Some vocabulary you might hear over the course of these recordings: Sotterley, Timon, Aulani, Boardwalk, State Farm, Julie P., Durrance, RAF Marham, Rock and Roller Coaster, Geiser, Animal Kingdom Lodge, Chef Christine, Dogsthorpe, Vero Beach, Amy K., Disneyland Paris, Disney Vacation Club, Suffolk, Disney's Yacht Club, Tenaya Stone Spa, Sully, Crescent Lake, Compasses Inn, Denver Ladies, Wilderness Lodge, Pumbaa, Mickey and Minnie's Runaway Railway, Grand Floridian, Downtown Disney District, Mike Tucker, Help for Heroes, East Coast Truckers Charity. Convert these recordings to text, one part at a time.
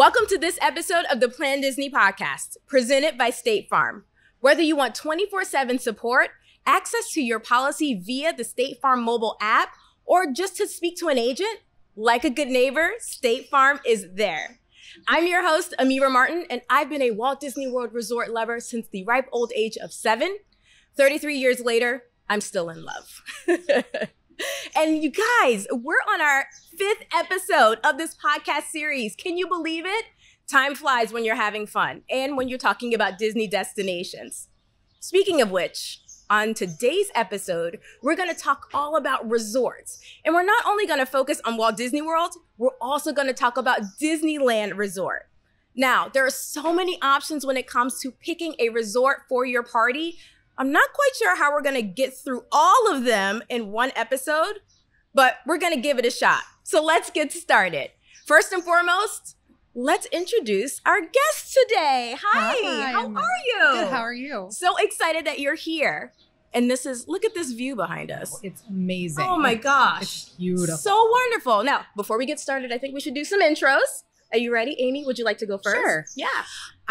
Welcome to this episode of the Plan Disney podcast, presented by State Farm. Whether you want 24/7 support, access to your policy via the State Farm mobile app, or just to speak to an agent, like a good neighbor, State Farm is there. I'm your host, Amiyrah Martin, and I've been a Walt Disney World Resort lover since the ripe old age of 7. 33 years later, I'm still in love. And you guys, we're on our 5th episode of this podcast series. Can you believe it? Time flies when you're having fun and when you're talking about Disney destinations. Speaking of which, on today's episode, we're going to talk all about resorts. And we're not only going to focus on Walt Disney World, we're also going to talk about Disneyland Resort. Now, there are so many options when it comes to picking a resort for your party. I'm not quite sure how we're going to get through all of them in one episode, but we're going to give it a shot. So let's get started. First and foremost, let's introduce our guest today. Hi, how are you? Good, how are you? So excited that you're here. And this is, look at this view behind us. It's amazing. Oh my gosh. It's beautiful. So wonderful. Now, before we get started, I think we should do some intros. Are you ready? Amy, would you like to go first? Sure. Yeah.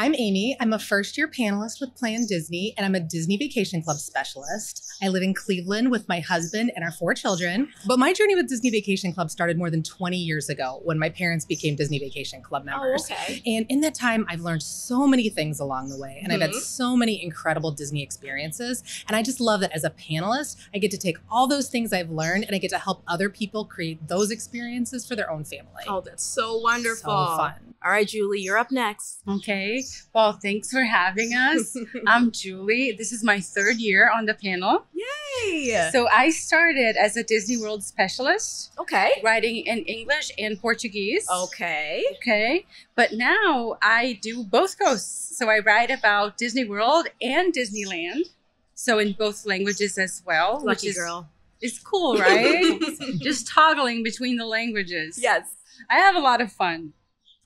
I'm Amy. I'm a first-year panelist with Plan Disney, and I'm a Disney Vacation Club specialist. I live in Cleveland with my husband and our 4 children. But my journey with Disney Vacation Club started more than 20 years ago when my parents became Disney Vacation Club members. Oh, okay. And in that time, I've learned so many things along the way, and I've had so many incredible Disney experiences. And I just love that as a panelist, I get to take all those things I've learned, and I get to help other people create those experiences for their own family. Oh, that's so wonderful. So fun. All right, Julie, you're up next. Okay. Well, thanks for having us. I'm Julie. This is my 3rd year on the panel. Yay! So I started as a Disney World specialist. Okay. Writing in English and Portuguese. Okay. Okay. But now I do both coasts. So I write about Disney World and Disneyland. So in both languages as well. Lucky girl. It's cool, right? Just toggling between the languages. Yes. I have a lot of fun.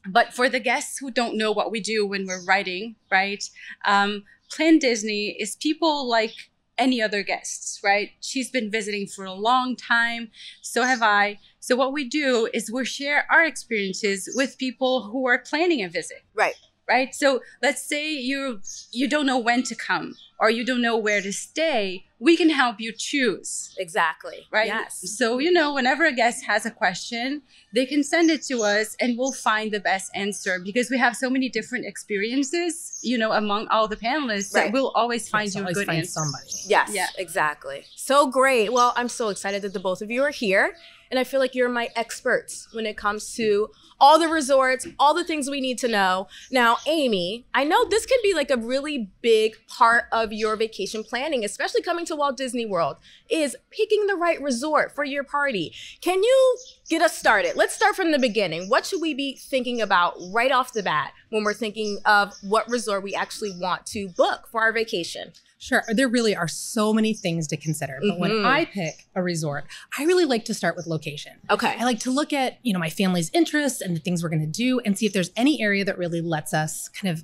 But for the guests who don't know what we do when we're writing, right? Plan Disney is people like any other guests, right? She's been visiting for a long time. So have I. So what we do is we share our experiences with people who are planning a visit. Right. Right. So let's say you don't know when to come or you don't know where to stay. We can help you choose. Exactly. Right. Yes. So, you know, whenever a guest has a question, they can send it to us and we'll find the best answer because we have so many different experiences, you know, among all the panelists that we'll always find you a good answer. Somebody. Yes. Yeah. Exactly. So great. Well, I'm so excited that the both of you are here. And I feel like you're my experts when it comes to all the resorts, all the things we need to know. Now, Amy, I know this can be like a really big part of your vacation planning, especially coming to Walt Disney World, is picking the right resort for your party. Can you get us started? Let's start from the beginning. What should we be thinking about right off the bat when we're thinking of what resort we actually want to book for our vacation? Sure. There really are so many things to consider. But when I pick a resort, I really like to start with location. Okay. I like to look at, you know, my family's interests and the things we're going to do and see if there's any area that really lets us kind of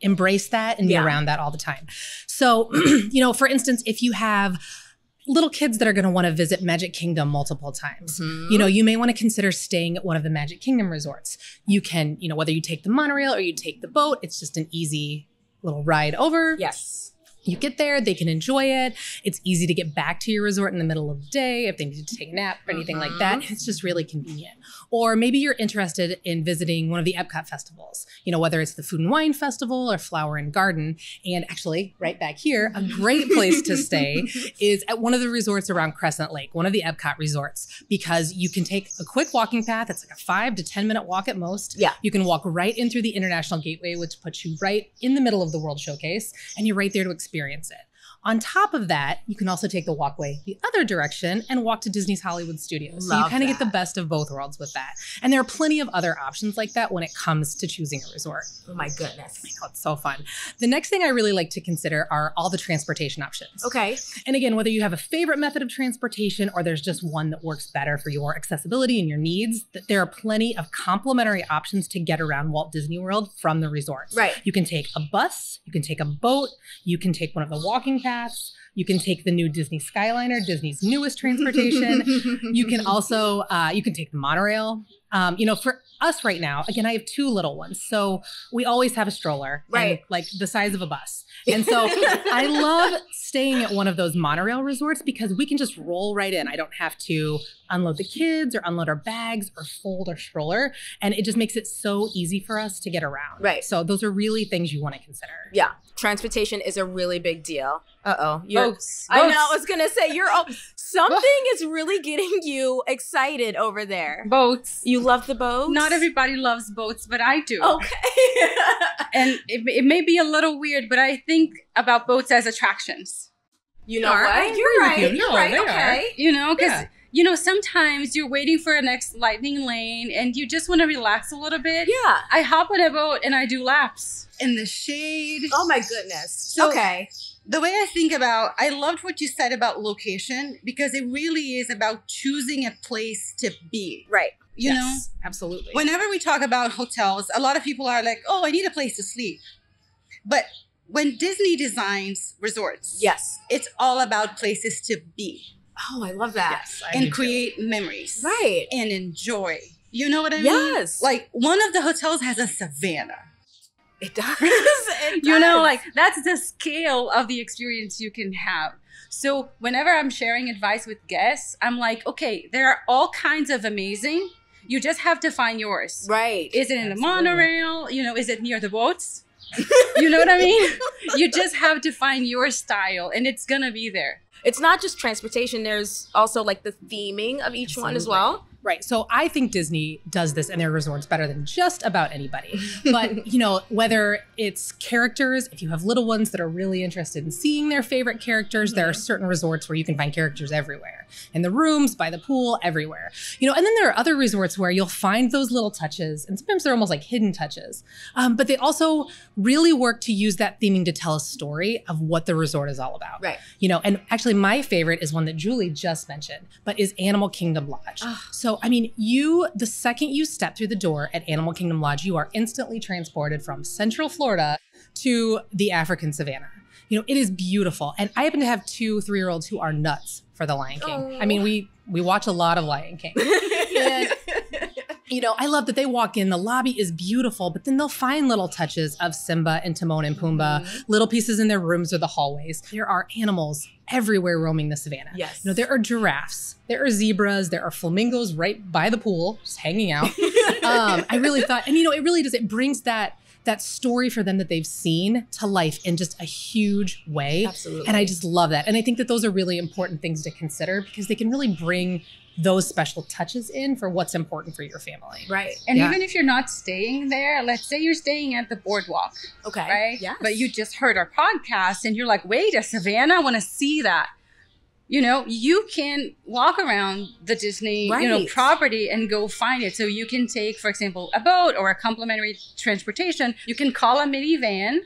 embrace that and be around that all the time. So, you know, for instance, if you have little kids that are going to want to visit Magic Kingdom multiple times. You know, you may want to consider staying at one of the Magic Kingdom resorts. You can, you know, whether you take the monorail or you take the boat, it's just an easy little ride over. Yes. You get there, they can enjoy it. It's easy to get back to your resort in the middle of the day if they need to take a nap or anything like that. It's just really convenient. Or maybe you're interested in visiting one of the Epcot festivals, you know, whether it's the Food and Wine Festival or Flower and Garden. And actually, right back here, a great place to stay is at one of the resorts around Crescent Lake, one of the Epcot resorts, because you can take a quick walking path. It's like a 5- to 10-minute walk at most. Yeah. You can walk right in through the International Gateway, which puts you right in the middle of the World Showcase, and you're right there to experience it. On top of that, you can also take the walkway the other direction and walk to Disney's Hollywood Studios. So you kind of get the best of both worlds with that. And there are plenty of other options like that when it comes to choosing a resort. Oh my goodness. Oh, it's so fun. The next thing I really like to consider are all the transportation options. Okay. And again, whether you have a favorite method of transportation or there's just one that works better for your accessibility and your needs, there are plenty of complimentary options to get around Walt Disney World from the resorts. Right. You can take a bus, you can take a boat, you can take one of the walking paths, pass. You can take the new Disney Skyliner, Disney's newest transportation. You can also, you can take the monorail. You know, for us right now, again, I have two little ones. So we always have a stroller, right? And, like, the size of a bus. And so I love staying at one of those monorail resorts because we can just roll right in. I don't have to unload the kids or unload our bags or fold our stroller. And it just makes it so easy for us to get around. Right. So those are really things you want to consider. Yeah. Transportation is a really big deal. Uh-oh. I know. I was going to say, something is really getting you excited over there. Boats. You love the boats? Not everybody loves boats, but I do. Okay. And it may be a little weird, but I think about boats as attractions. You know what? You're right. You're right. You know, because... Yeah. You know, sometimes you're waiting for a next lightning lane and you just want to relax a little bit. Yeah. I hop on a boat and I do laps in the shade. Oh, my goodness. So okay. The way I think about, I loved what you said about location, because it really is about choosing a place to be. Right. You know? Absolutely. Whenever we talk about hotels, a lot of people are like, oh, I need a place to sleep. But when Disney designs resorts, yes, it's all about places to be. Oh, I love that. Yes, and create memories. Right. And enjoy. You know what I mean? Yes. Like, one of the hotels has a savannah. It does. You know, like, that's the scale of the experience you can have. So whenever I'm sharing advice with guests, I'm like, okay, there are all kinds of amazing. You just have to find yours. Right. Is it in the monorail? You know, is it near the boats? You know what I mean? You just have to find your style and it's going to be there. It's not just transportation. There's also like the theming of each one as well. Right. So I think Disney does this in their resorts better than just about anybody. But, you know, whether it's characters, if you have little ones that are really interested in seeing their favorite characters, there are certain resorts where you can find characters everywhere. In the rooms, by the pool, everywhere. You know, and then there are other resorts where you'll find those little touches. And sometimes they're almost like hidden touches. But they also really work to use that theming to tell a story of what the resort is all about. Right. You know, and actually my favorite is one that Julie just mentioned, but is Animal Kingdom Lodge. So I mean, the second you step through the door at Animal Kingdom Lodge, you are instantly transported from Central Florida to the African savannah. You know, it is beautiful. And I happen to have two 3-year-olds who are nuts for The Lion King. Oh. I mean, we watch a lot of Lion King. And, you know, I love that they walk in, the lobby is beautiful, but then they'll find little touches of Simba and Timon and Pumbaa, little pieces in their rooms or the hallways. There are animals everywhere roaming the savannah. Yes. You know, there are giraffes, there are zebras, there are flamingos right by the pool, just hanging out. I really thought, and you know, it really does, it brings that story for them that they've seen to life in just a huge way. Absolutely. And I just love that. And I think that those are really important things to consider because they can really bring those special touches in for what's important for your family. Right. And even if you're not staying there, let's say you're staying at the Boardwalk. Okay. Right? Yes. But you just heard our podcast and you're like, wait, a savannah, I want to see that. You know, you can walk around the Disney, you know, property and go find it. So you can take, for example, a boat or a complimentary transportation. You can call a minivan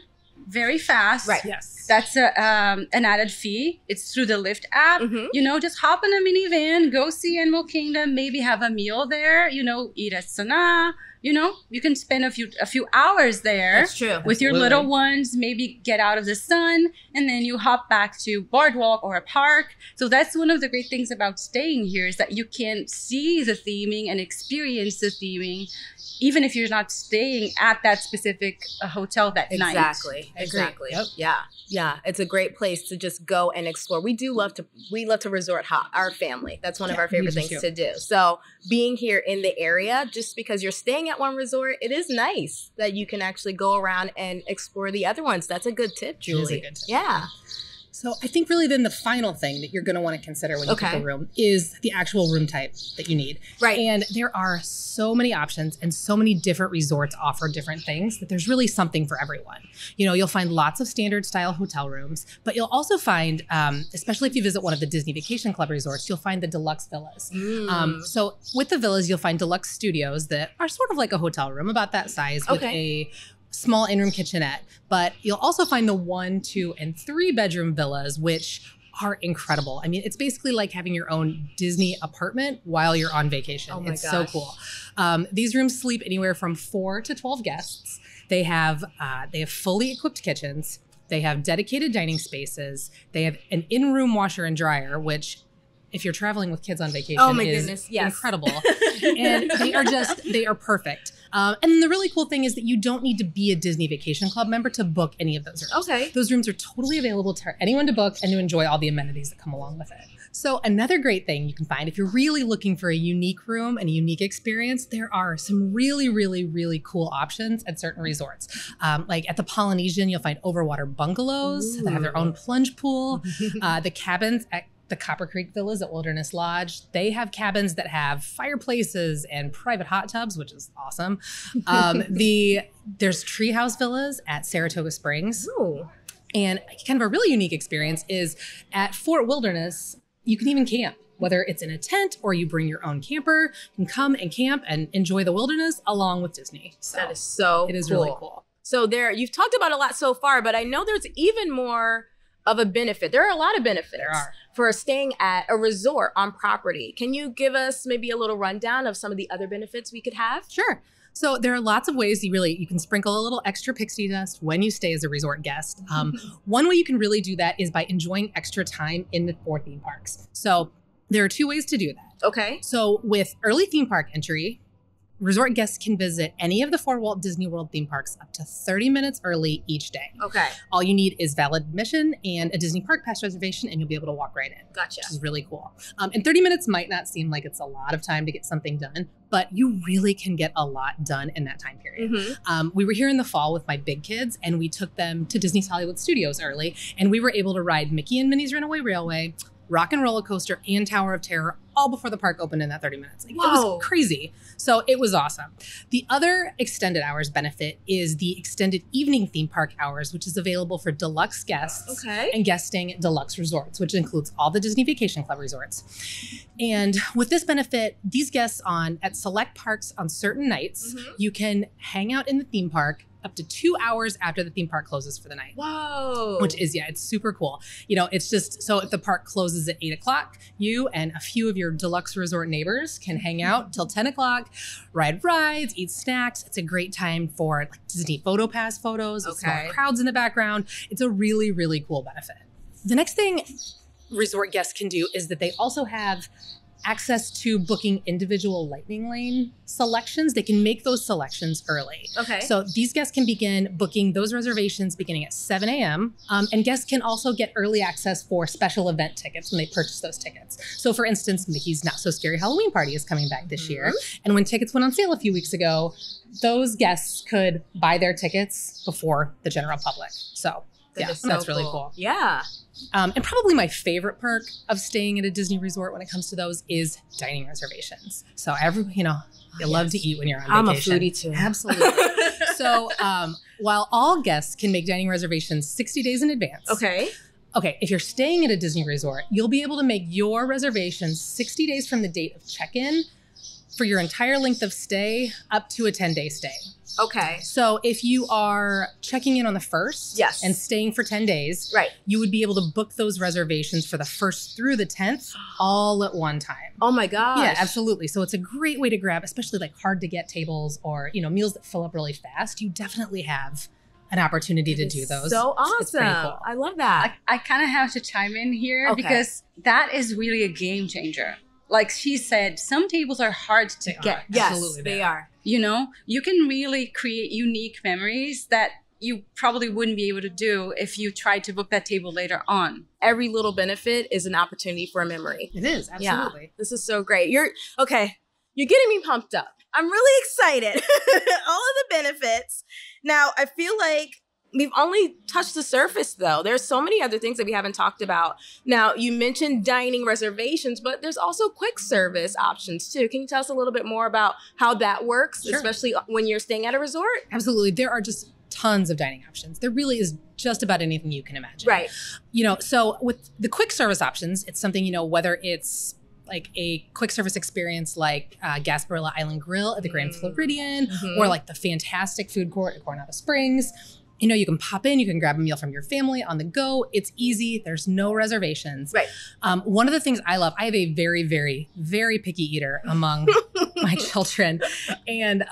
very fast. Right. Yes. That's an added fee. It's through the Lyft app. You know, just hop in a minivan, go see Animal Kingdom, maybe have a meal there, you know, eat at Sanaa. You know, you can spend a few hours there. That's true. With your little ones, maybe get out of the sun, and then you hop back to Boardwalk or a park. So that's one of the great things about staying here is that you can see the theming and experience the theming, even if you're not staying at that specific hotel that night. Exactly. Yep. Yeah. It's a great place to just go and explore. We love to resort hop, our family. That's one of our favorite things to do. So being here in the area, just because you're staying at one resort, it is nice that you can actually go around and explore the other ones. That's a good tip, Julie. It is a good tip. Yeah. So I think really then the final thing that you're going to want to consider when you pick a room is the actual room type that you need. Right. And there are so many options and so many different resorts offer different things that there's really something for everyone. You know, you'll find lots of standard style hotel rooms, but you'll also find, especially if you visit one of the Disney Vacation Club resorts, you'll find the deluxe villas. So with the villas, you'll find deluxe studios that are sort of like a hotel room, about that size with a small in-room kitchenette, but you'll also find the 1, 2, and 3 bedroom villas, which are incredible. I mean, it's basically like having your own Disney apartment while you're on vacation. Oh my gosh. It's so cool. These rooms sleep anywhere from 4 to 12 guests. They have fully equipped kitchens. They have dedicated dining spaces. They have an in-room washer and dryer, which if you're traveling with kids on vacation, is incredible. And they are perfect. And the really cool thing is that you don't need to be a Disney Vacation Club member to book any of those rooms. Okay. Those rooms are totally available to anyone to book and to enjoy all the amenities that come along with it. So another great thing you can find, if you're really looking for a unique room and a unique experience, there are some really, really, really cool options at certain resorts. Like at the Polynesian, you'll find overwater bungalows that have their own plunge pool. The cabins at the Copper Creek Villas at Wilderness Lodge, they have cabins that have fireplaces and private hot tubs, which is awesome. There's treehouse villas at Saratoga Springs. Ooh. And kind of a really unique experience is at Fort Wilderness, you can even camp. Whether it's in a tent or you bring your own camper, you can come and camp and enjoy the wilderness along with Disney. So that is so cool. It is really cool. So there, you've talked about a lot so far, but I know there's even more of a benefit. There are a lot of benefits for staying at a resort on property. Can you give us maybe a little rundown of some of the other benefits we could have? Sure. So there are lots of ways you can sprinkle a little extra pixie dust when you stay as a resort guest. One way you can really do that is by enjoying extra time in the four theme parks. So there are two ways to do that. Okay. So with early theme park entry, resort guests can visit any of the four Walt Disney World theme parks up to 30 minutes early each day. Okay. All you need is valid admission and a Disney Park Pass reservation, and you'll be able to walk right in. Gotcha. Which is really cool. And 30 minutes might not seem like it's a lot of time to get something done, but you really can get a lot done in that time period. We were here in the fall with my big kids, and we took them to Disney's Hollywood Studios early, and we were able to ride Mickey and Minnie's Runaway Railway, Rock and Roller Coaster, and Tower of Terror all before the park opened in that 30 minutes. Like, it was crazy. So it was awesome. The other extended hours benefit is the extended evening theme park hours, which is available for deluxe guests and guests staying at deluxe resorts, which includes all the Disney Vacation Club resorts. And with this benefit, these guests at select parks on certain nights, you can hang out in the theme park up to 2 hours after the theme park closes for the night. Whoa. Which is, it's super cool. You know, it's just, so if the park closes at 8 o'clock, you and a few of your deluxe resort neighbors can hang out till 10 o'clock, ride rides, eat snacks. It's a great time for Disney Photo Pass photos, with small crowds in the background. It's a really, really cool benefit. The next thing resort guests can do is that they also have access to booking individual lightning lane selections. They can make those selections early. Okay. So these guests can begin booking those reservations beginning at 7 a.m. And guests can also get early access for special event tickets when they purchase those tickets. So for instance, Mickey's Not So Scary Halloween Party is coming back this year. And when tickets went on sale a few weeks ago, those guests could buy their tickets before the general public. So that's really cool. Yeah. And probably my favorite perk of staying at a Disney resort when it comes to those is dining reservations. So you love to eat when you're on vacation. I'm a foodie too. Absolutely. So while all guests can make dining reservations 60 days in advance. Okay, if you're staying at a Disney resort, you'll be able to make your reservations 60 days from the date of check-in for your entire length of stay up to a 10-day stay. Okay. So if you are checking in on the 1st and staying for 10 days, you would be able to book those reservations for the 1st through the 10th all at one time. Oh my gosh. Yeah, absolutely. So it's a great way to grab, especially hard to get tables or, meals that fill up really fast. You definitely have an opportunity to do those. So awesome. It's pretty cool. I love that. I kind of have to chime in here because that is really a game changer. Like she said, some tables are hard to get. Yes, they are. You can really create unique memories that you probably wouldn't be able to do if you tried to book that table later on. Every little benefit is an opportunity for a memory. It is, absolutely. Yeah, this is so great. You're getting me pumped up. I'm really excited. All of the benefits. Now, I feel like we've only touched the surface, though. There's so many other things that we haven't talked about. Now, you mentioned dining reservations, but there's also quick service options, too. Can you tell us a little bit more about how that works, especially when you're staying at a resort? Absolutely. There are just tons of dining options. There really is just about anything you can imagine. Right. So with the quick service options, it's something, whether it's a quick service experience like Gasparilla Island Grill at the Grand Floridian or the fantastic food court at Coronado Springs. You can pop in, you can grab a meal from your family on the go. It's easy. There's no reservations. One of the things I love, I have a very, very, very picky eater among my children. And,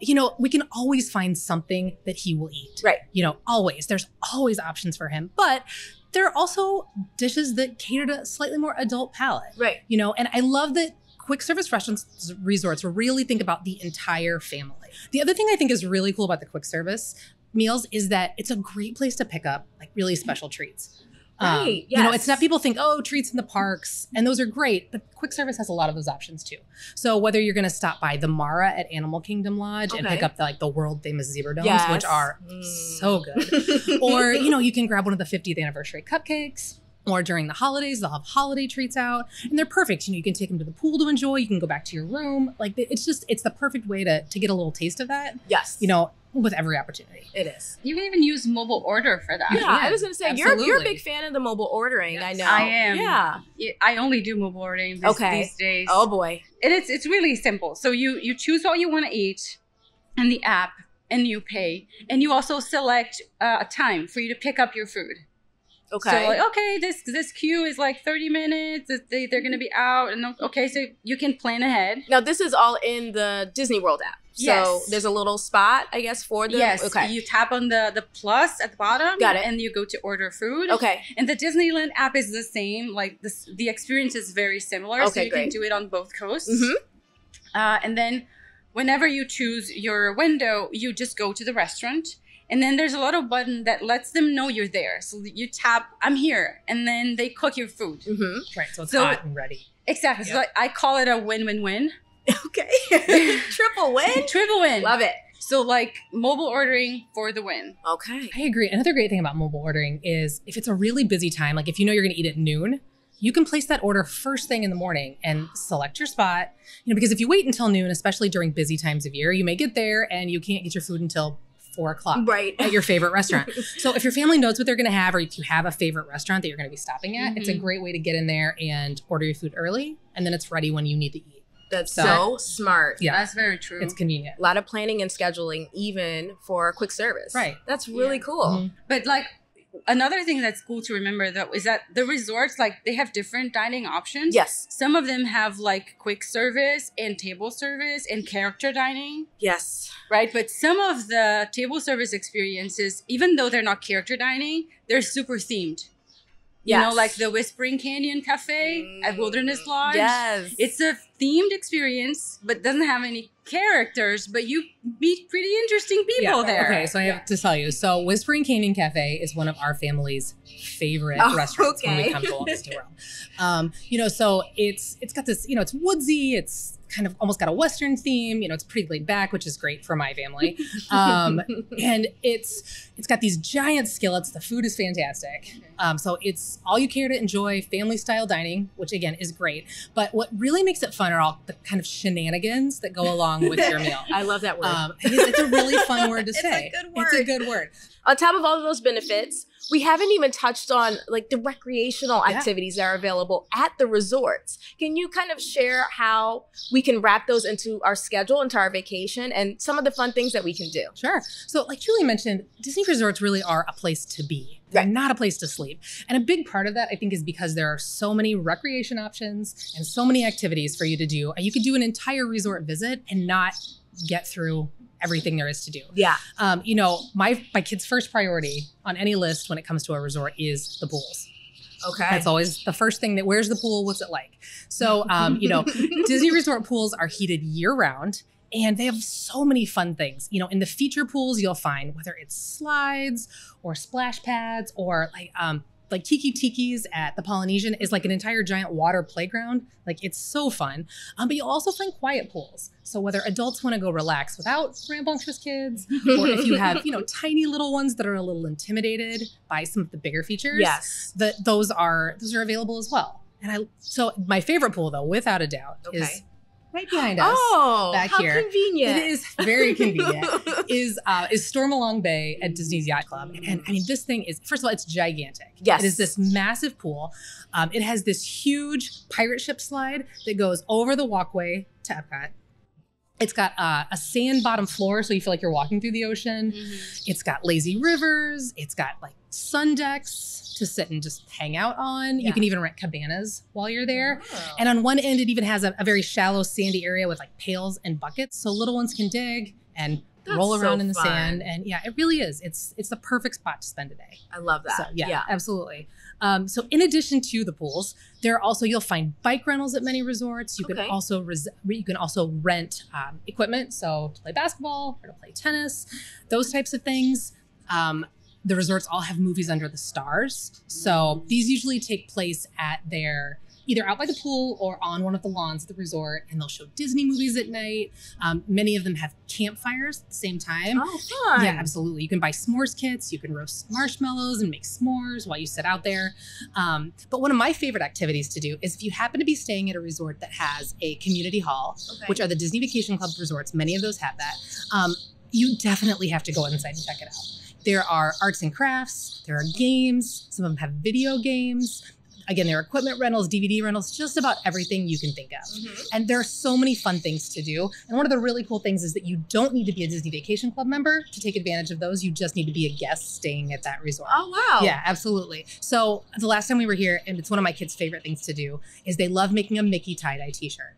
you know, we can always find something that he will eat. Right. You know, always. There's always options for him. But there are also dishes that cater to a slightly more adult palate. Right. You know, and I love that quick service restaurants, resorts really think about the entire family. The other thing I think is really cool about the quick service meals is that it's a great place to pick up like really special treats. Right, yes. You know, it's not people think, oh, treats in the parks, and those are great, but quick service has a lot of those options too. So whether you're going to stop by the Mara at Animal Kingdom Lodge and pick up the, like the world famous zebra domes, which are so good, or you know, you can grab one of the 50th anniversary cupcakes. Or during the holidays, they'll have holiday treats out, and they're perfect. You know, you can take them to the pool to enjoy. You can go back to your room. Like it's just, it's the perfect way to get a little taste of that. Yes. You know, with every opportunity. It is. You can even use mobile order for that. Yeah, yeah. I was going to say, you're a big fan of the mobile ordering. Yes. I know. I am. Yeah. I only do mobile ordering these days. Oh boy. And it's really simple. So you choose what you want to eat in the app, and you pay, and you also select a time for you to pick up your food. Okay. So like, okay, this queue is like 30 minutes. They're going to be out, and okay, so you can plan ahead. Now this is all in the Disney World app. So there's a little spot, I guess, for the you tap on the plus at the bottom. Got it. And you go to order food. Okay. And the Disneyland app is the same. Like the experience is very similar. Okay, so you can do it on both coasts. Mm-hmm. And then whenever you choose your window, you just go to the restaurant. And then there's a little button that lets them know you're there. So you tap, I'm here. And then they cook your food. Mm-hmm. Right. So it's hot and ready. Exactly. Yep. So I call it a win-win-win. Okay. Triple win? Triple win. Love it. So like mobile ordering for the win. Okay. I agree. Another great thing about mobile ordering is if it's a really busy time, like if you know you're going to eat at noon, you can place that order first thing in the morning and select your spot. You know, because if you wait until noon, especially during busy times of year, you may get there and you can't get your food until 4 o'clock at your favorite restaurant. So if your family knows what they're going to have, or if you have a favorite restaurant that you're going to be stopping at, it's a great way to get in there and order your food early. And then it's ready when you need to eat. That's so smart. Yeah. That's very true. It's convenient. A lot of planning and scheduling, even for quick service. Right. That's really cool. Mm-hmm. But like another thing that's cool to remember though is that the resorts, like they have different dining options. Yes. Some of them have like quick service and table service and character dining. Yes. Right. But some of the table service experiences, even though they're not character dining, they're super themed. Yes. You know, like the Whispering Canyon Cafe at Wilderness Lodge. Yes. It's a themed experience, but doesn't have any characters, but you meet pretty interesting people there. Okay, so I have to tell you. So Whispering Canyon Cafe is one of our family's favorite restaurants when we come to Walt Disney World. You know, so it's got this, you know, it's woodsy, it's kind of almost got a Western theme, you know, it's pretty laid back, which is great for my family. And it's got these giant skillets. The food is fantastic. So it's all you care to enjoy, family style dining, which again is great. But what really makes it fun are all the kind of shenanigans that go along with your meal. I love that word. It's a really fun word to say. It's a good word. It's a good word. On top of all of those benefits, we haven't even touched on like the recreational activities that are available at the resorts. Can you kind of share how we can wrap those into our schedule, into our vacation, and some of the fun things that we can do? Sure. So like Julie mentioned, Disney resorts really are a place to be. They're not a place to sleep. And a big part of that, I think, is because there are so many recreation options and so many activities for you to do. You could do an entire resort visit and not get through everything there is to do. Yeah. You know, my kid's first priority on any list when it comes to a resort is the pools. Okay. That's always the first thing that, where's the pool? What's it like? So, you know, Disney resort pools are heated year round. And they have so many fun things. You know, in the feature pools, you'll find whether it's slides or splash pads or like Tiki Tiki's at the Polynesian is like an entire giant water playground. Like it's so fun. But you'll also find quiet pools. So whether adults want to go relax without rambunctious kids, or if you have, you know, tiny little ones that are a little intimidated by some of the bigger features, those are available as well. And so my favorite pool though, without a doubt, is right behind us. Oh, back here. How convenient. It is very convenient. is Stormalong Bay at Disney's Yacht Club. And I mean, this thing is, first of all, it's gigantic. Yes. It is this massive pool. It has this huge pirate ship slide that goes over the walkway to Epcot. It's got a sand bottom floor, so you feel like you're walking through the ocean. Mm-hmm. It's got lazy rivers. It's got like sun decks to sit and just hang out on. Yeah. You can even rent cabanas while you're there. Oh. And on one end, it even has a very shallow sandy area with like pails and buckets. So little ones can dig and roll around in the sand. And yeah, it really is. It's the perfect spot to spend a day. I love that. So, yeah, absolutely. So in addition to the pools, there are also, you'll find bike rentals at many resorts. You can also rent equipment. So to play basketball or to play tennis, those types of things. The resorts all have movies under the stars. So these usually take place at their, either out by the pool or on one of the lawns at the resort, and they'll show Disney movies at night. Many of them have campfires at the same time. Oh, fun. Yeah, absolutely. You can buy s'mores kits, you can roast marshmallows and make s'mores while you sit out there. But one of my favorite activities to do is if you happen to be staying at a resort that has a community hall, which are the Disney Vacation Club resorts, many of those have that, you definitely have to go inside and check it out. There are arts and crafts, there are games, some of them have video games. Again, there are equipment rentals, DVD rentals, just about everything you can think of. And there are so many fun things to do. And one of the really cool things is that you don't need to be a Disney Vacation Club member to take advantage of those. You just need to be a guest staying at that resort. Oh, wow. Yeah, absolutely. So the last time we were here, and it's one of my kids' favorite things to do, is they love making a Mickey tie-dye t-shirt,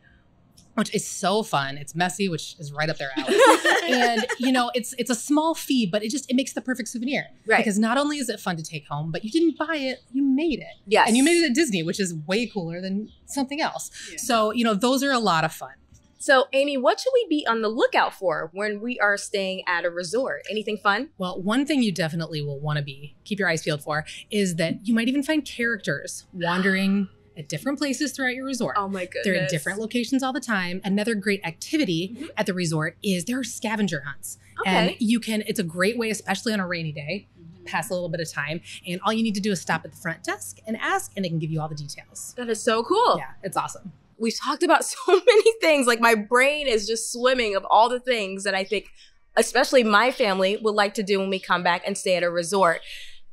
which is so fun. It's messy, which is right up their alley. And you know, it's a small fee, but it makes the perfect souvenir. Right. Because not only is it fun to take home, but you didn't buy it, you made it. Yes. And you made it at Disney, which is way cooler than something else. Yeah. So, you know, those are a lot of fun. So Amy, what should we be on the lookout for when we are staying at a resort? Anything fun? Well, one thing you definitely will want to keep your eyes peeled for is that you might even find characters wandering at different places throughout your resort. Oh my goodness. They're in different locations all the time. Another great activity at the resort is there are scavenger hunts. And you can, it's a great way, especially on a rainy day, pass a little bit of time. And all you need to do is stop at the front desk and ask, and they can give you all the details. That is so cool. Yeah, it's awesome. We've talked about so many things. Like my brain is just swimming of all the things that I think, especially my family would like to do when we come back and stay at a resort.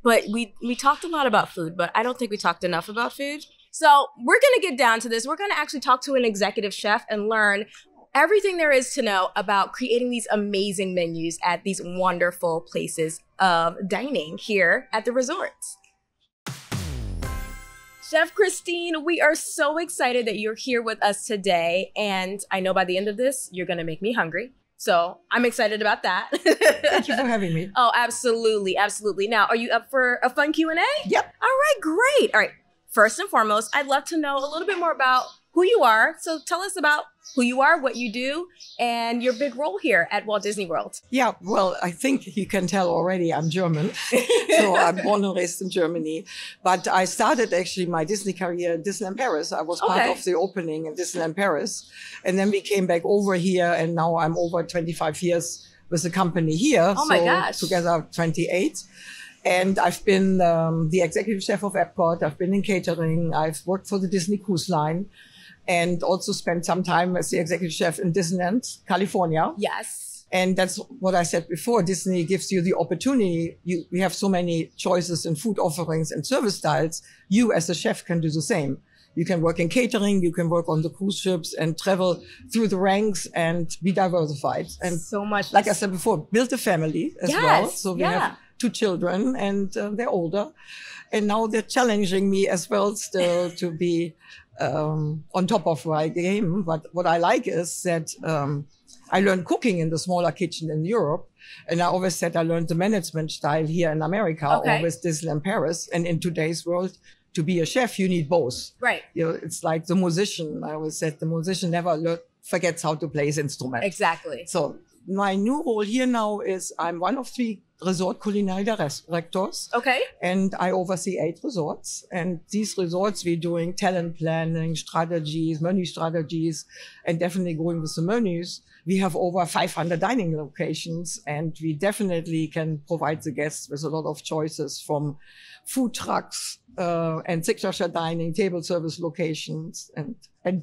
But we talked a lot about food, but I don't think we talked enough about food. So we're gonna get down to this. We're gonna actually talk to an executive chef and learn everything there is to know about creating these amazing menus at these wonderful places of dining here at the resorts. Chef Christine, we are so excited that you're here with us today. And I know by the end of this, you're gonna make me hungry. So I'm excited about that. Thank you for having me. Oh, absolutely, absolutely. Now, are you up for a fun Q&A? Yep. All right, great. All right. First and foremost, I'd love to know a little bit more about who you are. So tell us about who you are, what you do, and your big role here at Walt Disney World. Yeah, well, I think you can tell already I'm German. So I'm born and raised in Germany. But I started actually my Disney career in Disneyland Paris. I was part of the opening in Disneyland Paris. And then we came back over here, and now I'm over 25 years with the company here. Oh my gosh. Together 28. And I've been the executive chef of Epcot. I've been in catering. I've worked for the Disney Cruise Line and also spent some time as the executive chef in Disneyland, California. Yes. And that's what I said before. Disney gives you the opportunity. We have so many choices in food offerings and service styles. You as a chef can do the same. You can work in catering, you can work on the cruise ships and travel through the ranks and be diversified. And so much. Like I said before, build a family as well. So we have two children, and they're older. And now they're challenging me as well still to be on top of my game. But what I like is that I learned cooking in the smaller kitchen in Europe. And I always said I learned the management style here in America or with Disneyland Paris. And in today's world, to be a chef, you need both. Right. You know, it's like the musician. I always said the musician never forgets how to play his instrument. Exactly. So my new role here now is I'm one of three resort culinary directors. Okay. And I oversee 8 resorts. And these resorts, we're doing talent planning, strategies, menu strategies, and definitely going with the menus. We have over 500 dining locations, and we definitely can provide the guests with a lot of choices from food trucks and signature dining, table service locations, and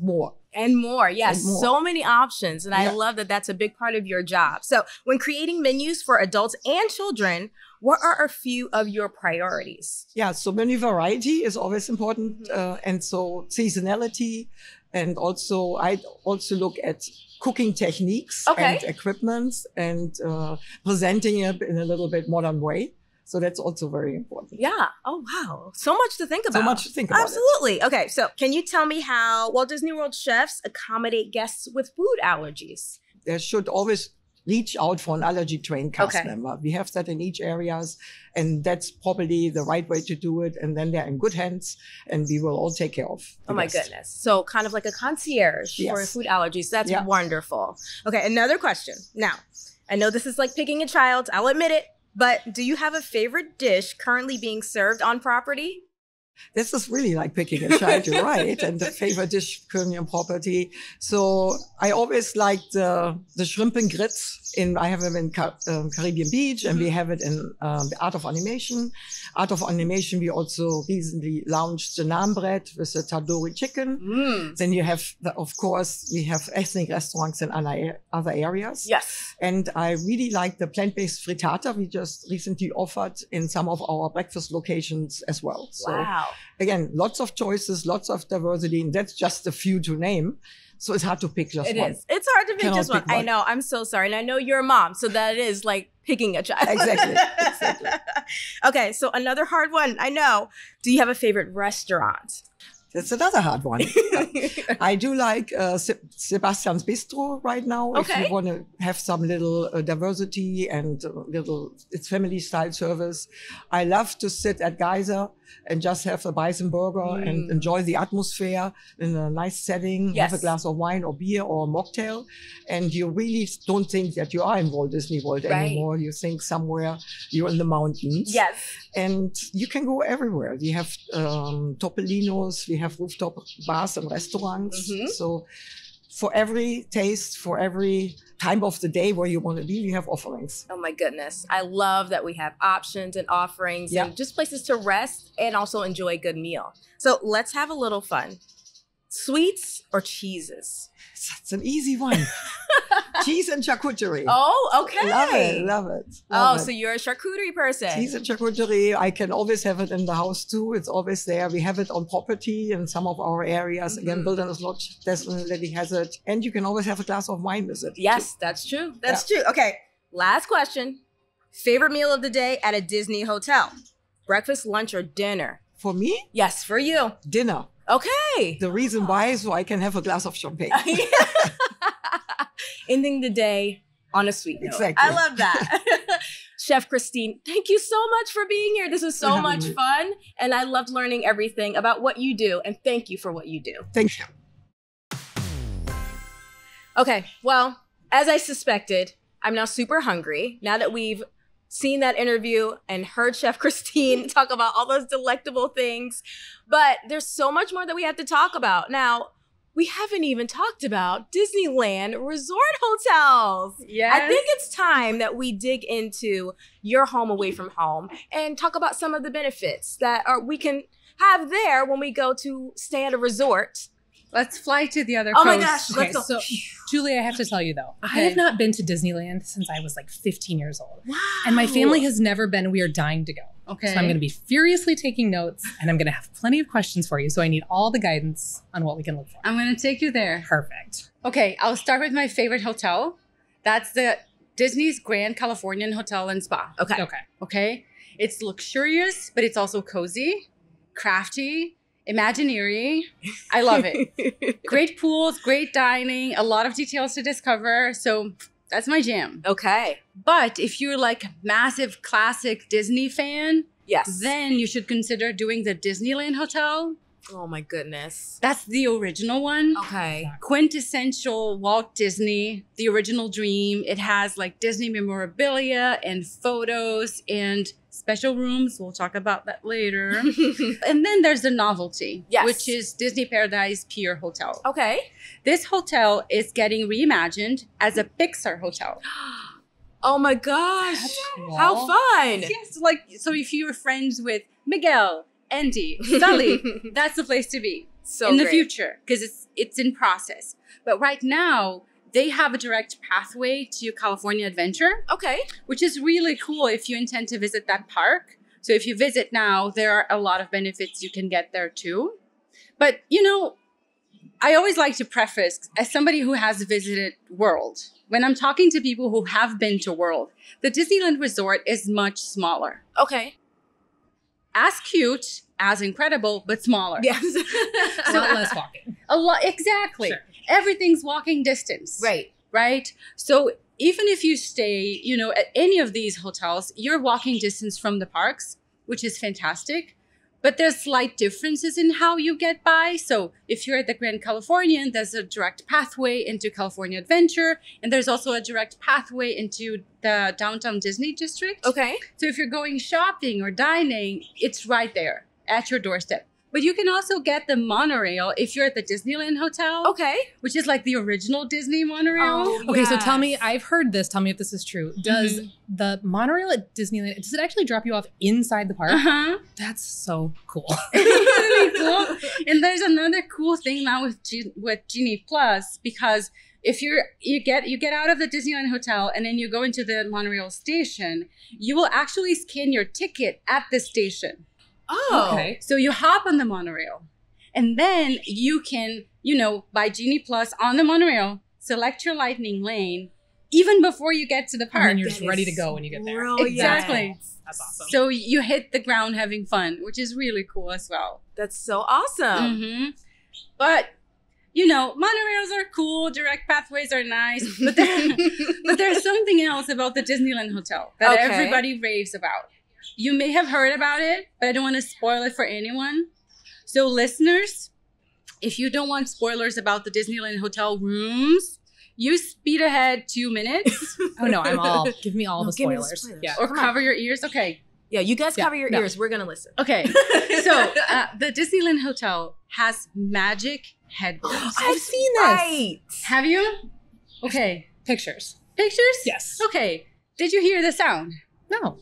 more. And more, yes, and more. So many options. And I love that that's a big part of your job. So when creating menus for adults and children, what are a few of your priorities? Yeah, so menu variety is always important. And so seasonality, and also I also look at cooking techniques and equipments and presenting it in a little bit modern way. So that's also very important. Yeah. Oh, wow. So much to think about. So much to think about. Absolutely. Okay. So can you tell me how Walt Disney World chefs accommodate guests with food allergies? There should always reach out for an allergy-trained cast member. We have that in each areas, and that's probably the right way to do it. And then they're in good hands, and we will all take care of. Oh my goodness! So kind of like a concierge for food allergies. That's wonderful. Okay, another question. Now, I know this is like picking a child. I'll admit it, but do you have a favorite dish currently being served on property? This is really like picking a child, you're right, and the favorite dish currently on property. So I always like the shrimp and grits. I have them in Caribbean Beach, and we have it in the Art of Animation. Art of Animation, we also recently launched the naan bread with the tandoori chicken. Then you have, of course, we have ethnic restaurants in other areas. Yes. And I really like the plant-based frittata we just recently offered in some of our breakfast locations as well. So, wow. Again, lots of choices, lots of diversity, and that's just a few to name. So it's hard to pick just one. It is. It's hard to pick just one. I know. I'm so sorry. And I know you're a mom, so that is like picking a child. Exactly. Exactly. Okay, so another hard one. I know. Do you have a favorite restaurant? That's another hard one. I do like Sebastian's Bistro right now. Okay. If you want to have some little diversity and it's family style service. I love to sit at Geyser and just have a bison burger and enjoy the atmosphere in a nice setting. Yes. Have a glass of wine or beer or a mocktail. And you really don't think that you are in Walt Disney World anymore. You think somewhere you're in the mountains. Yes. And you can go everywhere. We have Topolinos, we have rooftop bars and restaurants. So for every taste, for every time of the day where you want to be, we have offerings. Oh my goodness. I love that we have options and offerings and just places to rest and also enjoy a good meal. So let's have a little fun. Sweets or cheeses? That's an easy one. Cheese and charcuterie. Oh, okay. Love it, love it. Love it. So you're a charcuterie person. Cheese and charcuterie. I can always have it in the house too. It's always there. We have it on property in some of our areas. Again, Wilderness Lodge definitely has it. And you can always have a glass of wine with it. Yes, that's true. That's true. Okay, last question. Favorite meal of the day at a Disney hotel? Breakfast, lunch, or dinner? For me? Yes, for you. Dinner. Okay. The reason why is so I can have a glass of champagne. Ending the day on a sweet note. Exactly. I love that. Chef Christine, thank you so much for being here. This was so much fun. And I loved learning everything about what you do. And thank you for what you do. Thank you. Okay. Well, as I suspected, I'm now super hungry. Now that we've seen that interview and heard Chef Christine talk about all those delectable things. But there's so much more that we have to talk about. Now, we haven't even talked about Disneyland Resort hotels. Yes. I think it's time that we dig into your home away from home and talk about some of the benefits that we can have there when we go to stay at a resort. Let's fly to the other coast. Oh my gosh, let's go. So, Julie, I have to tell you though, I have not been to Disneyland since I was like 15 years old. Wow. And my family has never been. We are dying to go. Okay. So I'm going to be furiously taking notes and I'm going to have plenty of questions for you. So I need all the guidance on what we can look for. I'm going to take you there. Perfect. Okay, I'll start with my favorite hotel. That's the Disney's Grand Californian Hotel and Spa. Okay. Okay. Okay. It's luxurious, but it's also cozy, crafty, Imagineering. I love it. Great pools, great dining, a lot of details to discover. So that's my jam. Okay. But if you're like massive classic Disney fan, then you should consider doing the Disneyland Hotel. Oh my goodness. That's the original one. Okay. Quintessential Walt Disney, the original dream. It has like Disney memorabilia and photos and special rooms. We'll talk about that later. And then there's the novelty, which is Disney Paradise Pier Hotel. Okay. This hotel is getting reimagined as a Pixar hotel. Oh my gosh. Cool. How fun. Yes, like, so if you were friends with Miguel, Andy, Sully, that's the place to be in the future because it's in process. But right now, they have a direct pathway to California Adventure. Okay. Which is really cool if you intend to visit that park. So if you visit now, there are a lot of benefits you can get there too. But, you know, I always like to preface, as somebody who has visited World, when I'm talking to people who have been to World, the Disneyland Resort is much smaller. Okay. As cute, as incredible, but smaller. Yes. So, a lot less walking. A lot, exactly. Sure. Everything's walking distance. Right. Right? So even if you stay, you know, at any of these hotels, you're walking distance from the parks, which is fantastic. But there's slight differences in how you get by. So if you're at the Grand Californian, there's a direct pathway into California Adventure. And there's also a direct pathway into the downtown Disney district. Okay. So if you're going shopping or dining, it's right there at your doorstep. But you can also get the monorail if you're at the Disneyland Hotel. Okay. Which is like the original Disney monorail. Oh, okay, yes. So tell me, I've heard this. Tell me if this is true. Does the monorail at Disneyland, does it actually drop you off inside the park? Uh-huh. That's so cool. It's really cool. And there's another cool thing now with Genie Plus, because if you get out of the Disneyland Hotel and then you go into the monorail station, you will actually scan your ticket at the station. Oh, okay. So you hop on the monorail and then you can, you know, buy Genie Plus on the monorail, select your lightning lane even before you get to the park. And then you're just ready to go when you get there. Brilliant. Exactly. That's awesome. So you hit the ground having fun, which is really cool as well. That's so awesome. Mm-hmm. But, you know, monorails are cool. Direct pathways are nice. But, but there's something else about the Disneyland Hotel that everybody raves about. You may have heard about it, but I don't want to spoil it for anyone. So listeners, if you don't want spoilers about the Disneyland Hotel rooms, you speed ahead 2 minutes. Oh, no, I'm all. Give me all the spoilers. Yeah. Or cover your ears. Okay. Yeah, you guys cover your ears. We're going to listen. Okay. So the Disneyland Hotel has magic headboards. I've seen this. Right. Have you? Okay. Pictures. Pictures? Yes. Okay. Did you hear the sound? No.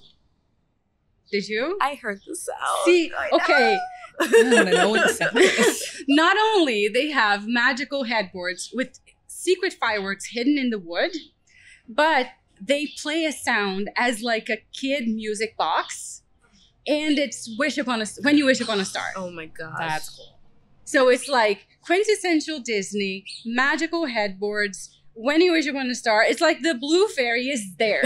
Did you? I heard the sound. See, okay. I don't know what the sound is. Not only they have magical headboards with secret fireworks hidden in the wood, but they play a sound as like a kid music box, and it's when you wish upon a star. Oh my gosh, that's cool. So it's like quintessential Disney magical headboards. When you wish upon a star, it's like the blue fairy is there.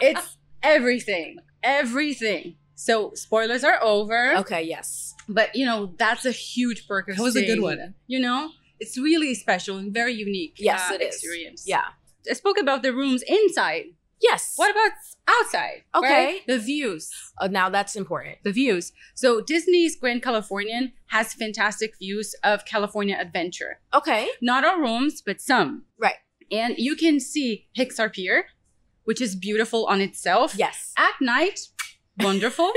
It's everything. Everything. So spoilers are over. Okay, yes. But, you know, that's a huge perk of staying. That was a good one. You know, it's really special and very unique. Yes, it is. Experience. Yeah. I spoke about the rooms inside. Yes. What about outside? Okay. Right? The views. Oh, now that's important. The views. So Disney's Grand Californian has fantastic views of California Adventure. Okay. Not all rooms, but some. Right. And you can see Pixar Pier, which is beautiful on itself. Yes. At night, wonderful.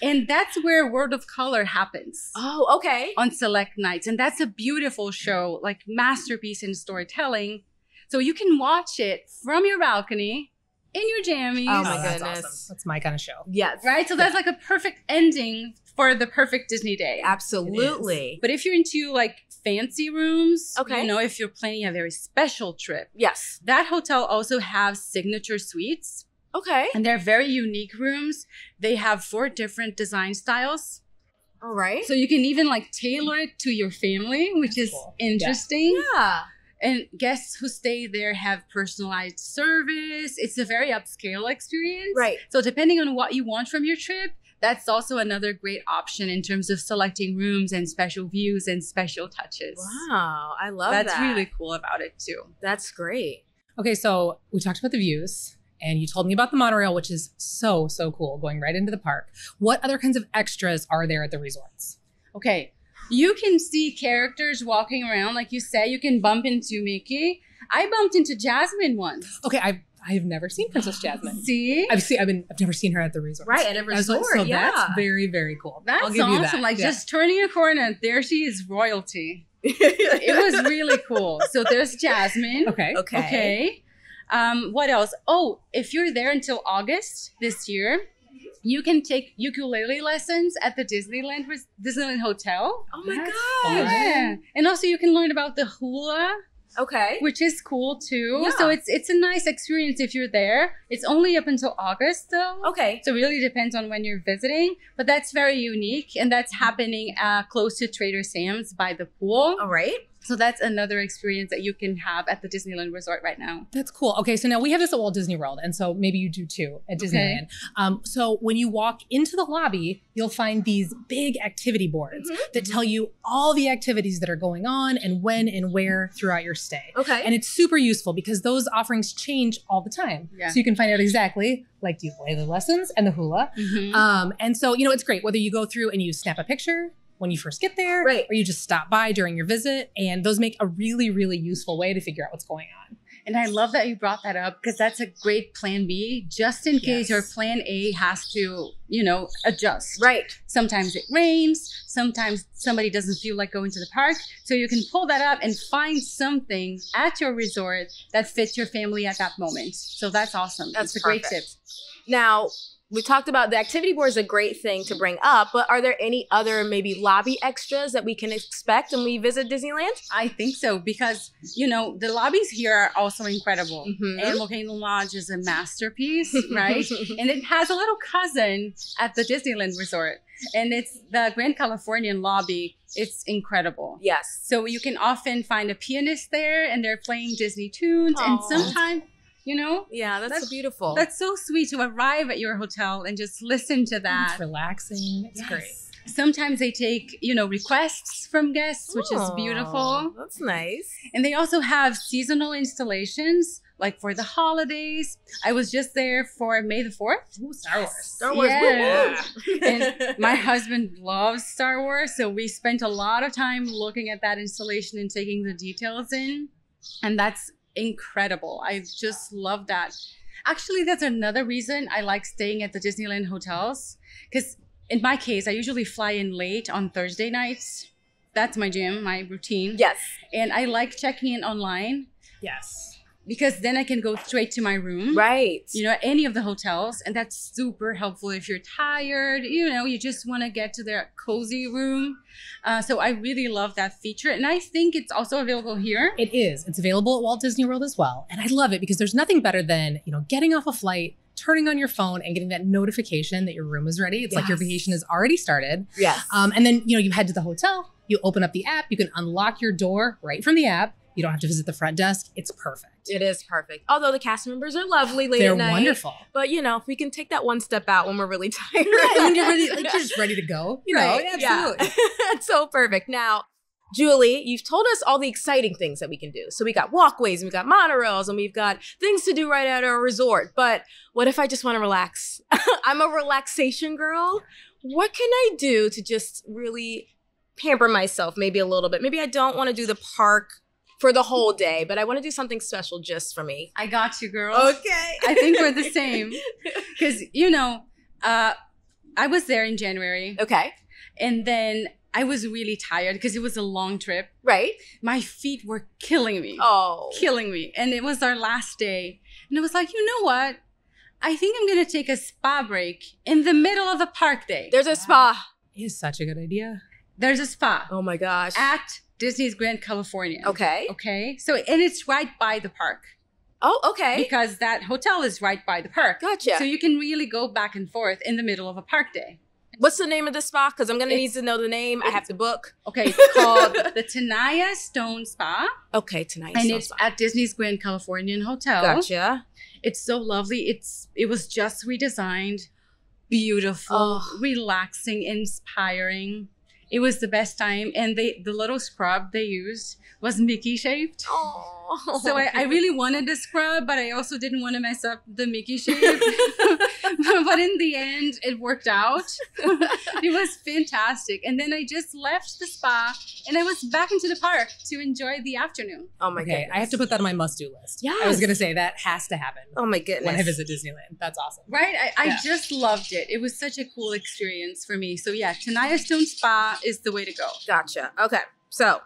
And that's where World of Color happens. Oh, okay. On select nights. And that's a beautiful show, like masterpiece in storytelling. So you can watch it from your balcony in your jammies. Oh, my goodness. That's awesome. That's my kind of show. Yes. Right? So that's like a perfect ending for the perfect Disney day. Absolutely. But if you're into like fancy rooms, okay, you know, if you're planning a very special trip, yes, that hotel also has signature suites. Okay. And they're very unique rooms. They have 4 different design styles. All right. So you can even like tailor it to your family, which That's is cool. interesting. Yeah. And guests who stay there have personalized service. It's a very upscale experience. Right. So depending on what you want from your trip, that's also another great option in terms of selecting rooms and special views and special touches. Wow, I love that. That's really cool about it too. That's great. Okay, so we talked about the views and you told me about the monorail, which is so, so cool, going right into the park. What other kinds of extras are there at the resorts? Okay, you can see characters walking around. Like you say, you can bump into Mickey. I bumped into Jasmine once. Okay, I've never seen Princess Jasmine. See? I've never seen her at the resort. Right, at a resort. So yeah, that's very, very cool. That's I'll give awesome. You that. Like yeah. just turning a corner and there she is, royalty. It was really cool. So there's Jasmine. Okay. Okay. Okay. What else? Oh, if you're there until August this year, you can take ukulele lessons at the Disneyland Hotel. Oh my gosh. Yeah. And also you can learn about the hula. Okay. Which is cool too. Yeah. So it's a nice experience if you're there. It's only up until August though. Okay. So it really depends on when you're visiting, but that's very unique, and that's happening close to Trader Sam's by the pool. All right. So that's another experience that you can have at the Disneyland Resort right now. That's cool. Okay, so now we have this at Walt Disney World, and so maybe you do too at Disneyland. Okay. So when you walk into the lobby, you'll find these big activity boards that tell you all the activities that are going on and when and where throughout your stay. Okay. And it's super useful because those offerings change all the time. Yeah. So you can find out exactly, like, do you play the lessons and the hula? And so, you know, it's great whether you go through and you snap a picture when you first get there, or you just stop by during your visit. And those make a really, really useful way to figure out what's going on. And I love that you brought that up, because that's a great plan B, just in case your plan A has to, you know, adjust. Right. Sometimes it rains, sometimes somebody doesn't feel like going to the park. So you can pull that up and find something at your resort that fits your family at that moment. So that's awesome. That's a great tip. Now, we talked about the activity board is a great thing to bring up, but are there any other maybe lobby extras that we can expect when we visit Disneyland? I think so, because, you know, the lobbies here are also incredible. Animal Kingdom Lodge is a masterpiece, right? And it has a little cousin at the Disneyland Resort, and it's the Grand Californian lobby. It's incredible. Yes. So you can often find a pianist there, and they're playing Disney tunes, and sometimes... You know? Yeah, that's so beautiful. That's so sweet to arrive at your hotel and just listen to that. It's relaxing. It's great. Sometimes they take, you know, requests from guests, which is beautiful. That's nice. And they also have seasonal installations, like for the holidays. I was just there for May the 4th. Ooh, Star Wars. Star Wars. Yeah. And my husband loves Star Wars, so we spent a lot of time looking at that installation and taking the details in. And that's incredible. I just love that. Actually, that's another reason I like staying at the Disneyland hotels, because in my case, I usually fly in late on Thursday nights. That's my gym, my routine. Yes. And I like checking in online. Yes. Because then I can go straight to my room. Right. You know, any of the hotels. And that's super helpful if you're tired, you know, you just want to get to their cozy room. So I really love that feature. And I think it's also available here. It is. It's available at Walt Disney World as well. And I love it because there's nothing better than, you know, getting off a flight, turning on your phone and getting that notification that your room is ready. It's like your vacation has already started. Yes. And then, you know, you head to the hotel, you open up the app, you can unlock your door right from the app. You don't have to visit the front desk. It's perfect. It is perfect. Although the cast members are lovely late at night. They're wonderful. But, you know, if we can take that one step out when we're really tired. Yeah, when you're really, like, you're just ready to go. You know, absolutely. It's so perfect. Now, Julie, you've told us all the exciting things that we can do. So we got walkways, and we got monorails, and we've got things to do right at our resort. But what if I just want to relax? I'm a relaxation girl. What can I do to just really pamper myself maybe a little bit? Maybe I don't want to do the park for the whole day, but I want to do something special just for me. I got you, girl. Okay. I think we're the same. Because, you know, I was there in January. Okay. And then I was really tired because it was a long trip. Right. My feet were killing me. Oh. Killing me. And it was our last day. And I was like, you know what? I think I'm going to take a spa break in the middle of a park day. There's a spa. It is such a good idea. There's a spa. Oh, my gosh. At Disney's Grand Californian. Okay. Okay. So, and it's right by the park. Oh, okay. Because that hotel is right by the park. Gotcha. So you can really go back and forth in the middle of a park day. What's the name of this spa? Because I'm going to need to know the name. I have to book. Okay. It's called the Tenaya Stone Spa. Okay. Tenaya Stone Spa. And it's at Disney's Grand Californian Hotel. Gotcha. It's so lovely. It was just redesigned. Beautiful. Oh. Relaxing. Inspiring. It was the best time, and the little scrub they used was Mickey-shaped. Oh. So I really wanted the scrub, but I also didn't want to mess up the Mickey shape. But in the end, it worked out. It was fantastic. And then I just left the spa, and I was back into the park to enjoy the afternoon. Oh, my goodness. I have to put that on my must-do list. Yeah, I was going to say that has to happen. Oh, my goodness. When I visit Disneyland. That's awesome. Right? I just loved it. It was such a cool experience for me. So, yeah, Tenaya Stone Spa is the way to go. Gotcha. Okay. So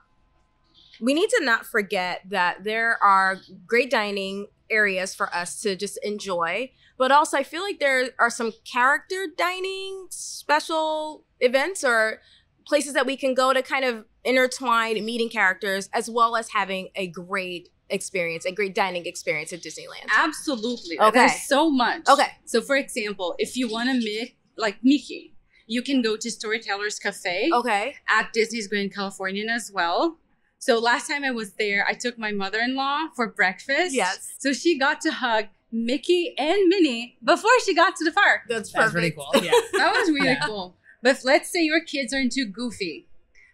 we need to not forget that there are great dining areas for us to just enjoy. But also, I feel like there are some character dining special events or places that we can go to kind of intertwined meeting characters, as well as having a great experience, a great dining experience at Disneyland. Absolutely. Okay. There's so much. Okay. So for example, if you want to meet like Mickey, you can go to Storyteller's Cafe. Okay. At Disney's Grand Californian as well. So last time I was there, I took my mother-in-law for breakfast. Yes. So she got to hug Mickey and Minnie before she got to the park. That's perfect. That's really cool. Yeah. That was really cool. But if, let's say your kids are into Goofy.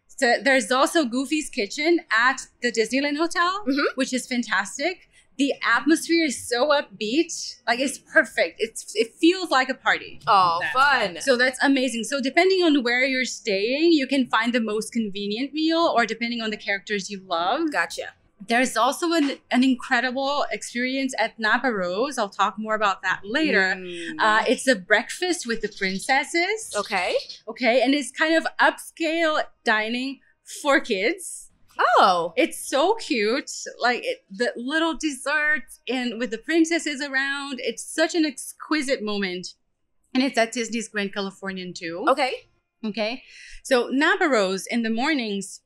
So there's also Goofy's Kitchen at the Disneyland Hotel, which is fantastic. The atmosphere is so upbeat. Like, it's perfect. It feels like a party. Oh, fun. So that's amazing. So depending on where you're staying, you can find the most convenient meal, or depending on the characters you love. Gotcha. There's also an incredible experience at Napa Rose. I'll talk more about that later. It's a breakfast with the princesses. Okay. Okay. And it's kind of upscale dining for kids. Oh. It's so cute. Like the little desserts and with the princesses around. It's such an exquisite moment. And it's at Disney's Grand Californian too. Okay. Okay. So Napa Rose in the mornings,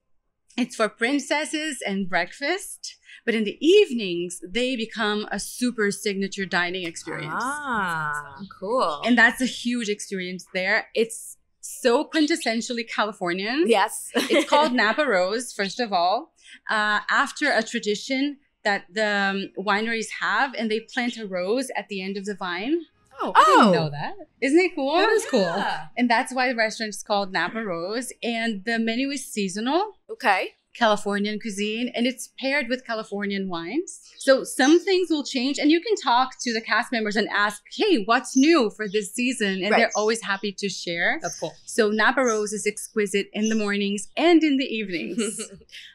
it's for princesses and breakfast, but in the evenings, they become a super signature dining experience. Ah, cool. And that's a huge experience there. It's so quintessentially Californian. Yes. It's called Napa Rose, first of all, after a tradition that the wineries have, and they plant a rose at the end of the vine. Oh, I didn't know that. Isn't it cool? That is cool. Yeah. And that's why the restaurant is called Napa Rose. And the menu is seasonal. Okay. Californian cuisine. And it's paired with Californian wines. So some things will change. And you can talk to the cast members and ask, hey, what's new for this season? And they're always happy to share. That's cool. So Napa Rose is exquisite in the mornings and in the evenings.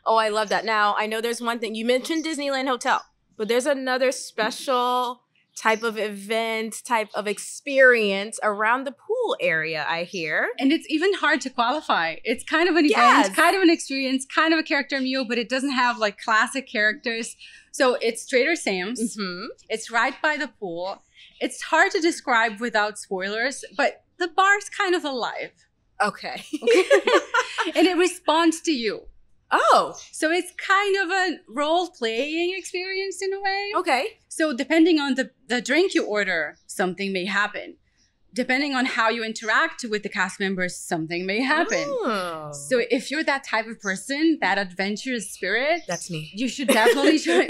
Oh, I love that. Now, I know there's one thing. You mentioned Disneyland Hotel. But there's another special type of event, type of experience around the pool area, I hear. And it's even hard to qualify. It's kind of an event, kind of an experience, kind of a character meal, but it doesn't have like classic characters. So it's Trader Sam's. It's right by the pool. It's hard to describe without spoilers, but the bar's kind of alive. Okay. And it responds to you. Oh. So it's kind of a role-playing experience in a way. Okay. So depending on the drink you order, something may happen. Depending on how you interact with the cast members, something may happen. Oh. So if you're that type of person, that adventurous spirit. That's me. You should definitely try.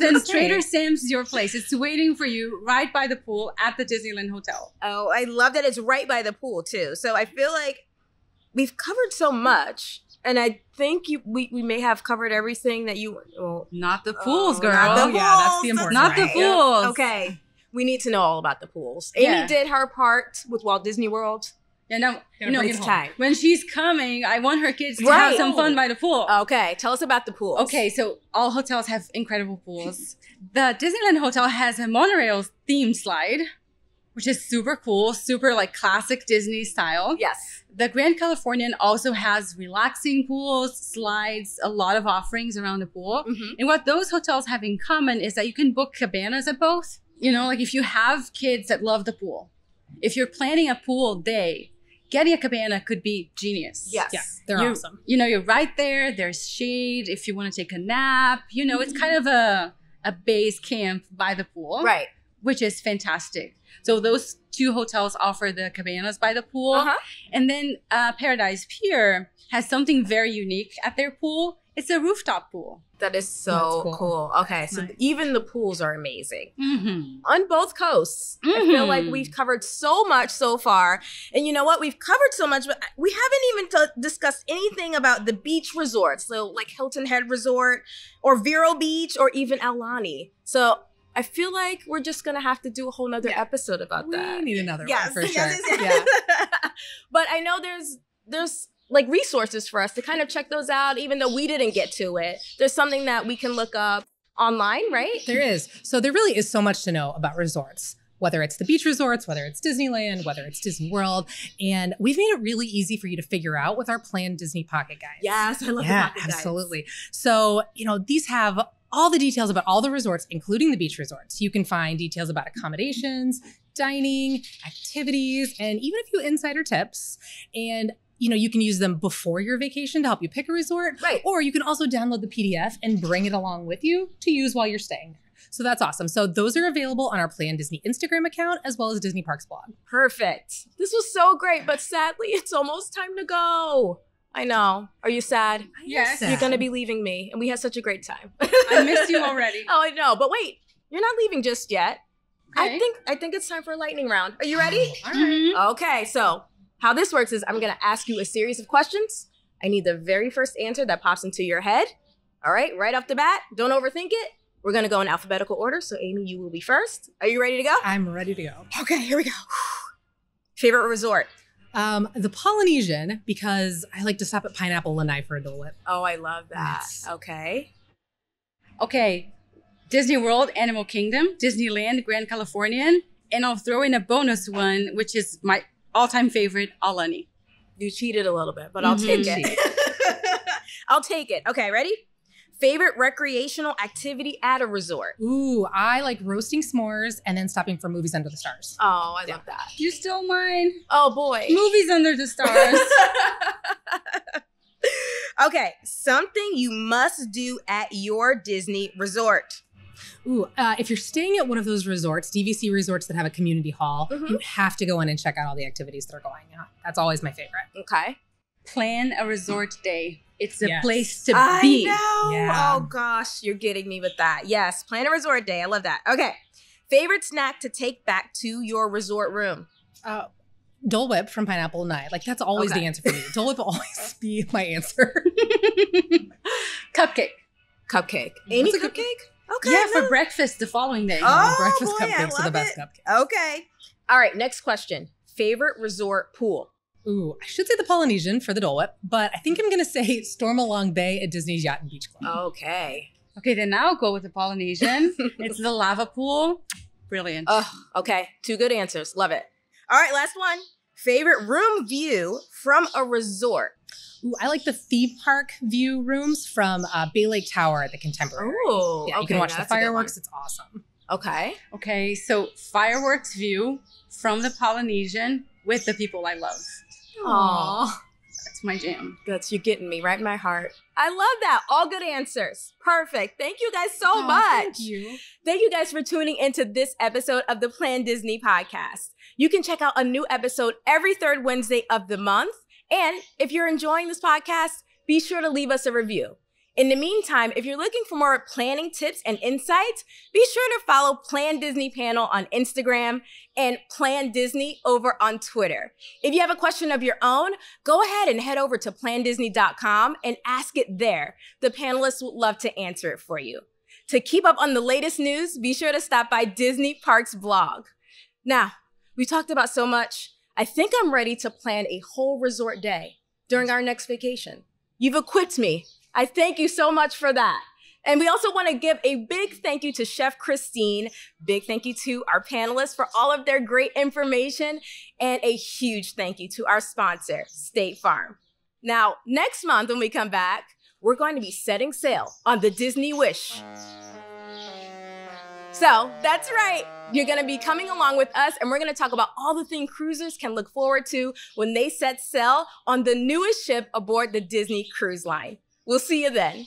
Then Trader Sam's is your place. It's waiting for you right by the pool at the Disneyland Hotel. Oh, I love that it's right by the pool too. So I feel like we've covered so much. And I think we may have covered everything that you... Well, not the pools, girl. Not the pools. Yeah, that's the important part. Not the pools. Okay. We need to know all about the pools. Amy did her part with Walt Disney World. Yeah, no, you know, it's time. When she's coming, I want her kids to have some fun by the pool. Okay, tell us about the pools. Okay, so all hotels have incredible pools. The Disneyland Hotel has a monorail theme slide, which is super cool, super like classic Disney style. Yes. The Grand Californian also has relaxing pools, slides, a lot of offerings around the pool. And what those hotels have in common is that you can book cabanas at both. You know, like if you have kids that love the pool, if you're planning a pool day, getting a cabana could be genius. Yes. Yeah, they're awesome. You know, you're right there. There's shade. If you want to take a nap, you know, it's kind of a base camp by the pool. Right. Which is fantastic. So those two hotels offer the cabanas by the pool. And then Paradise Pier has something very unique at their pool. It's a rooftop pool. That is so cool. Okay, so even the pools are amazing. On both coasts. I feel like we've covered so much so far. And you know what? We've covered so much, but we haven't even discussed anything about the beach resorts. So like Hilton Head Resort or Vero Beach or even Aulani. So I feel like we're just going to have to do a whole nother episode about that. We need another one for sure. But I know there's like resources for us to kind of check those out, even though we didn't get to it. There's something that we can look up online, right? There is. So there really is so much to know about resorts, whether it's the beach resorts, whether it's Disneyland, whether it's Disney World. And we've made it really easy for you to figure out with our planned Disney Pocket Guides. Yes, I love the Pocket Guides. Absolutely. So, you know, these have all the details about all the resorts, including the beach resorts. You can find details about accommodations, dining, activities, and even a few insider tips. And you know, you can use them before your vacation to help you pick a resort. Right. Or you can also download the PDF and bring it along with you to use while you're staying there. So that's awesome. So those are available on our Plan Disney Instagram account as well as Disney Parks blog. Perfect. This was so great, but sadly, it's almost time to go. I know. Are you sad? Yes. You're going to be leaving me, and we had such a great time. I miss you already. Oh, I know. But wait, you're not leaving just yet. Okay. I think it's time for a lightning round. Are you ready? All right. Mm-hmm. Okay. So how this works is I'm going to ask you a series of questions. I need the very first answer that pops into your head. All right off the bat. Don't overthink it. We're going to go in alphabetical order. So Amy, you will be first. Are you ready to go? I'm ready to go. Okay, here we go. Favorite resort? The Polynesian, because I like to stop at Pineapple Lanai for a Dole Whip. Oh, I love that. Yes. Okay. Okay. Disney World, Animal Kingdom, Disneyland, Grand Californian, and I'll throw in a bonus one, which is my all-time favorite, Aulani. You cheated a little bit, but I'll take it. I'll take it. Okay, ready? Favorite recreational activity at a resort? Ooh, I like roasting s'mores and then stopping for movies under the stars. Oh, I love that. You stole mine. Oh, boy. Movies under the stars. Okay, something you must do at your Disney resort. Ooh, if you're staying at one of those resorts, DVC resorts that have a community hall, you have to go in and check out all the activities that are going on. That's always my favorite. Okay. Plan a resort day. It's a place to be. I know. Yeah. Oh, gosh. You're getting me with that. Yes. Plan a resort day. I love that. Okay. Favorite snack to take back to your resort room? Dole Whip from Pineapple Night. Like, that's always the answer for me. Dole Whip will always be my answer. Cupcake. Cupcake. Amy, cupcake? Okay. Yeah, for breakfast the following day. Oh, breakfast cupcakes are the best cupcakes. Okay. All right. Next question. Favorite resort pool? Ooh, I should say the Polynesian for the Dole Whip, but I think I'm going to say Stormalong Bay at Disney's Yacht and Beach Club. Okay. Okay, then I'll go with the Polynesian. It's the lava pool. Brilliant. Oh, okay. Two good answers. Love it. All right, last one. Favorite room view from a resort? Ooh, I like the theme park view rooms from Bay Lake Tower at the Contemporary. Ooh, yeah, okay, you can watch the fireworks. It's awesome. Okay. Okay, so fireworks view from the Polynesian with the people I love. Aww. That's my jam. That's you getting me right in my heart. I love that. All good answers. Perfect. Thank you guys so much. Thank you. Thank you guys for tuning into this episode of the Plan Disney podcast. You can check out a new episode every third Wednesday of the month. And if you're enjoying this podcast, be sure to leave us a review. In the meantime, if you're looking for more planning tips and insights, be sure to follow Plan Disney Panel on Instagram and Plan Disney over on Twitter. If you have a question of your own, go ahead and head over to plandisney.com and ask it there. The panelists would love to answer it for you. To keep up on the latest news, be sure to stop by Disney Parks blog. Now, we talked about so much. I think I'm ready to plan a whole resort day during our next vacation. You've equipped me. I thank you so much for that. And we also want to give a big thank you to Chef Christine, big thank you to our panelists for all of their great information, and a huge thank you to our sponsor, State Farm. Now, next month when we come back, we're going to be setting sail on the Disney Wish. So that's right. You're going to be coming along with us, and we're going to talk about all the things cruisers can look forward to when they set sail on the newest ship aboard the Disney Cruise Line. We'll see you then.